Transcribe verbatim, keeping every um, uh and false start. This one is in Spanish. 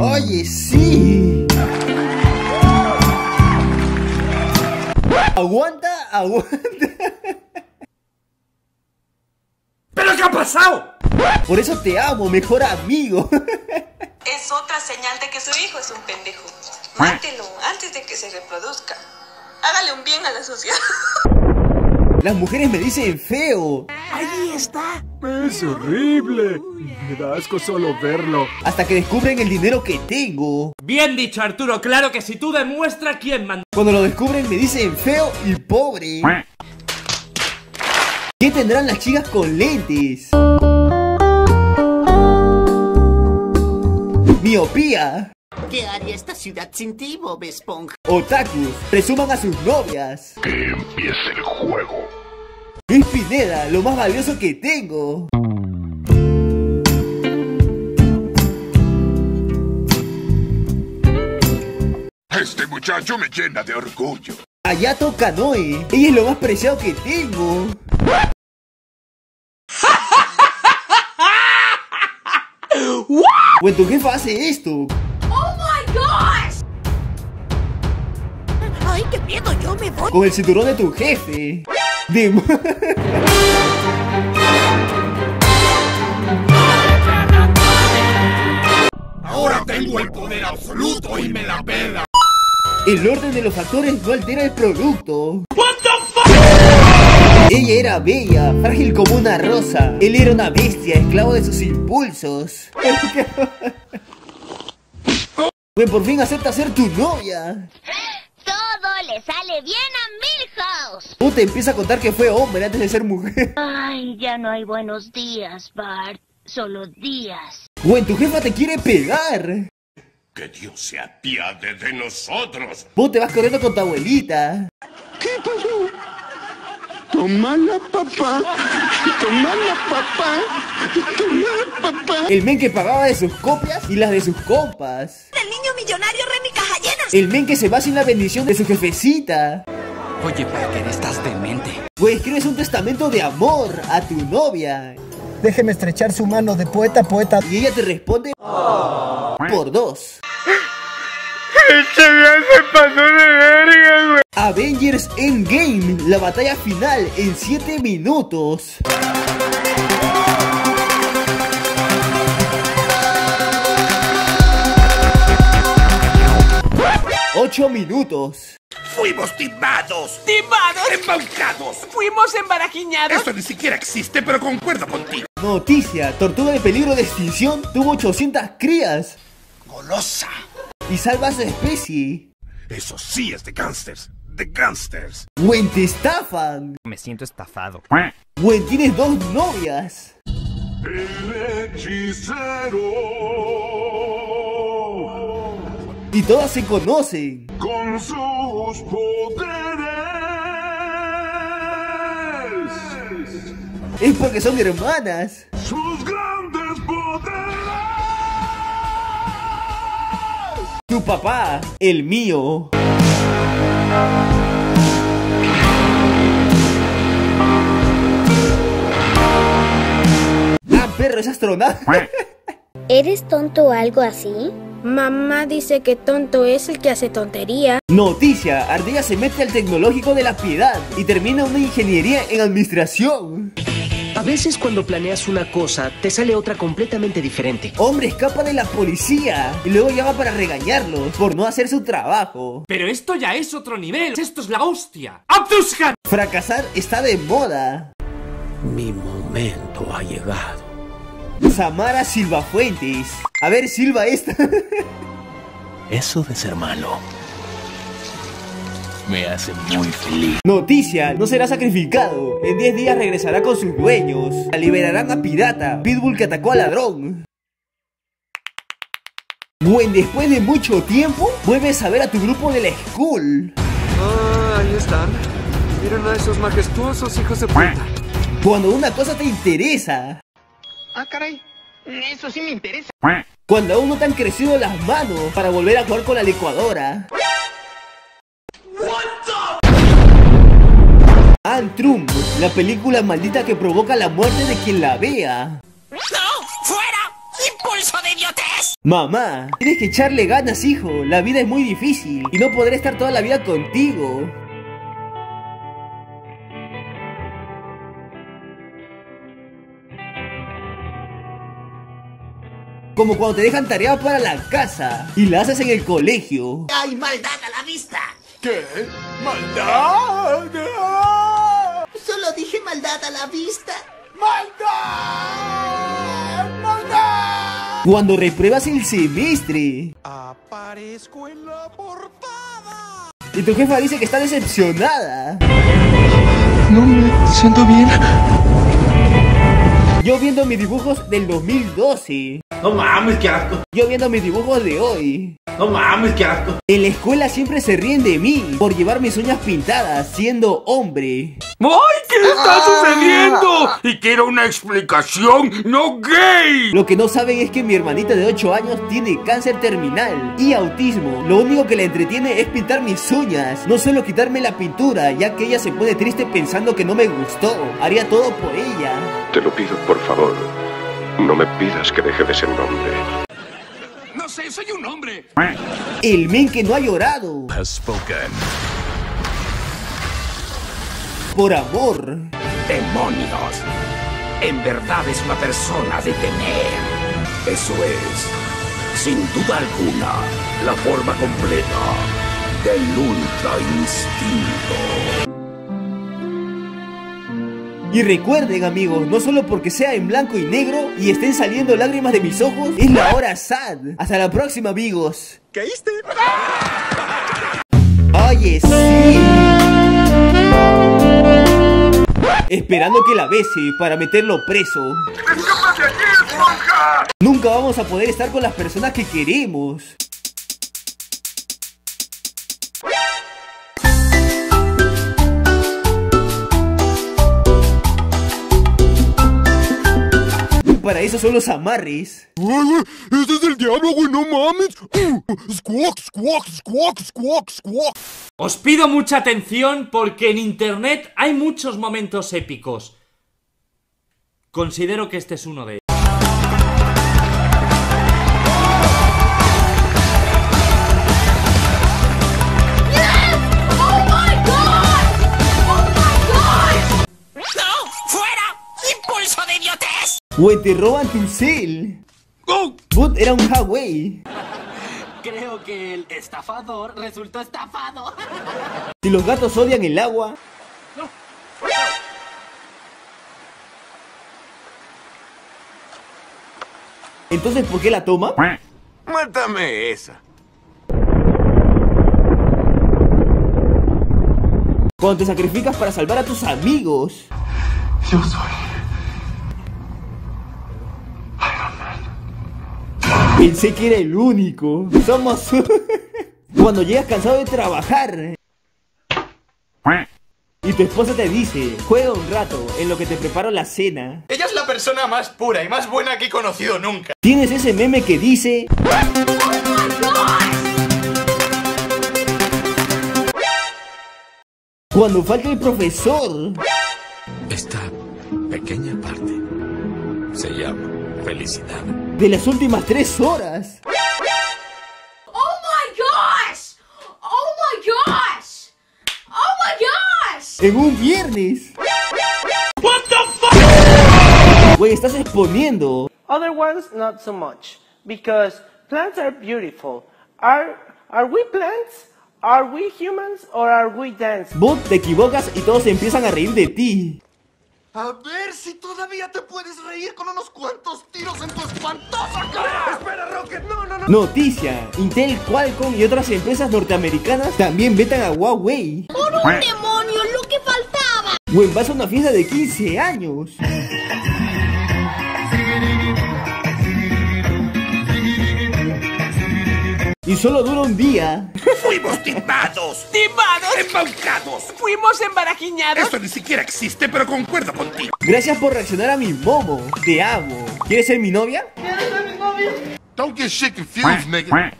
¡Oye, sí! ¡Aguanta, aguanta! ¿Pero qué ha pasado? Por eso te amo, mejor amigo. Es otra señal de que su hijo es un pendejo. Mátelo antes de que se reproduzca. Hágale un bien a la sociedad. Las mujeres me dicen feo. Ahí está. Es horrible. Me da asco solo verlo. Hasta que descubren el dinero que tengo. Bien dicho, Arturo. Claro que si tú demuestras quién mandó. Cuando lo descubren me dicen feo y pobre. ¿Qué tendrán las chicas con lentes? Miopía. ¿Qué haría esta ciudad sin ti, Bob Esponja? Otakus, presuman a sus novias. Que empiece el juego. Luis Pineda, lo más valioso que tengo. Este muchacho me llena de orgullo. Ayato Kanoe, ella es lo más preciado que tengo. Cuando tu jefa hace esto. ¡Oh my gosh! ¡Ay, qué miedo! Yo me voy. Con el cinturón de tu jefe. De... Ahora tengo el poder absoluto y me la pela. El orden de los factores no altera el producto. What the fuck? Ella era bella, frágil como una rosa. Él era una bestia, esclavo de sus impulsos. Pues por fin acepta ser tu novia. Todo le sale bien a Milhouse. Tú te empiezas a contar que fue hombre antes de ser mujer. Ay, ya no hay buenos días, Bart. Solo días. Gwen, tu jefa te quiere pegar. ¡Que Dios se apiade de nosotros! Vos te vas corriendo con tu abuelita. ¿Qué pasó? Tomala, papá. Tomala, papá. Tomala, papá. El men que pagaba de sus copias y las de sus compas. El niño millonario Remy Caja Llena. El men que se va sin la bendición de su jefecita. Oye, Parker, estás demente. Pues escribes un testamento de amor a tu novia. Déjeme estrechar su mano de poeta, poeta. Y ella te responde... Oh. Por dos. Este ya se pasó de verga, güey. Avengers Endgame, la batalla final en siete minutos. ocho minutos. Fuimos timados. ¿Timados? Embaucados. Fuimos embarajiñados. Eso ni siquiera existe, pero concuerdo contigo. Noticia, tortuga de peligro de extinción tuvo ochocientas crías. Golosa. Y salva a su especie. Eso sí es de gángsters. De gángsters. Gwen, te estafan. Me siento estafado. Gwen, tienes dos novias. El hechicero. Y todas se conocen. Con sus poderes. Es porque son hermanas. Sus grandes poderes. Tu papá, el mío. Ah, perro, es astronauta. ¿Eres tonto o algo así? Mamá dice que tonto es el que hace tontería. Noticia, Ardilla se mete al tecnológico de la piedad y termina una ingeniería en administración. A veces cuando planeas una cosa, te sale otra completamente diferente. Hombre escapa de la policía y luego llama para regañarlos por no hacer su trabajo. Pero esto ya es otro nivel, esto es la hostia. ¡Abduzcan! Fracasar está de moda. Mi momento ha llegado. Samara Silva Fuentes. A ver, Silva esta. Eso de ser malo me hace muy feliz. Noticia, no será sacrificado. En diez días regresará con sus dueños. La liberarán a pirata, pitbull que atacó al ladrón. Bueno, después de mucho tiempo vuelves a ver a tu grupo de la school. Ah, ahí están. Miren a esos majestuosos hijos de puta. Cuando una cosa te interesa. Ah, caray, eso sí me interesa. Cuando aún no te han crecido las manos para volver a jugar con la licuadora. What the... Antrum, la película maldita que provoca la muerte de quien la vea. ¡No! ¡Fuera! impulso de idiotez! Mamá, tienes que echarle ganas, hijo. La vida es muy difícil y no podré estar toda la vida contigo. Como cuando te dejan tarea para la casa y la haces en el colegio. ¡Hay maldad a la vista! ¿Qué? ¡Maldad! Solo dije maldad a la vista. ¡Maldad! ¡Maldad! Cuando repruebas el semestre. Aparezco en la portada. Y tu jefa dice que está decepcionada. No me siento bien. Yo viendo mis dibujos del dos mil doce. No mames, qué asco. Yo viendo mis dibujos de hoy. No mames, qué asco. En la escuela siempre se ríen de mí por llevar mis uñas pintadas siendo hombre. ¡Ay, qué está sucediendo! Y quiero una explicación no gay. Lo que no saben es que mi hermanita de ocho años tiene cáncer terminal y autismo. Lo único que la entretiene es pintar mis uñas. No suelo quitarme la pintura, ya que ella se pone triste pensando que no me gustó. Haría todo por ella. Te lo pido, por favor. No me pidas que deje de ser un hombre. No sé, soy un hombre. El men que no ha llorado has spoken. Por amor. Demonios. En verdad es una persona de temer. Eso es, sin duda alguna, la forma completa del ultra instinto. Y recuerden, amigos, no solo porque sea en blanco y negro y estén saliendo lágrimas de mis ojos, es la hora sad. Hasta la próxima, amigos. ¿Caíste? Oye, sí. Esperando que la bese para meterlo preso. ¡Escápate de aquí, monja! Nunca vamos a poder estar con las personas que queremos. Para eso son los amarres. Güey, güey, ese es el diablo, güey, no mames. Uh, squawk, squawk, squawk, squawk, squawk. Os pido mucha atención porque en internet hay muchos momentos épicos. Considero que este es uno de ellos. O te roban tu cel. Oh. Bot era un Huawei. Creo que el estafador resultó estafado. Si los gatos odian el agua. No. Entonces, ¿por qué la toma? Mátame esa. Cuando te sacrificas para salvar a tus amigos. Yo soy. Pensé que era el único. Somos... Cuando llegas cansado de trabajar y tu esposa te dice: juega un rato en lo que te preparo la cena. Ella es la persona más pura y más buena que he conocido nunca. Tienes ese meme que dice: cuando falta el profesor. Esta pequeña parte se llama felicidad. De las últimas tres horas. Oh my gosh. Oh my gosh. Oh my gosh. En un viernes. What the fuck. Güey, estás exponiendo. Other ones not so much because plants are beautiful. Are are we plants? Are we humans or are we dance? Vos te equivocas y todos empiezan a reír de ti. A ver si todavía te puedes reír con unos cuantos tiros en tu espantosa cara. Espera, Rocket, no, no, no. Noticia: Intel, Qualcomm y otras empresas norteamericanas también vetan a Huawei. ¡Por un demonio, lo que faltaba! Gwen vas a una fiesta de quince años. Y solo dura un día. Fuimos timados. Timados. Embaucados. Fuimos embarajiñados. Eso ni siquiera existe, pero concuerdo contigo. Gracias por reaccionar a mi momo. Te amo. ¿Quieres ser mi novia? ¿Quieres ser mi novia? Don't get shit confused, nigga.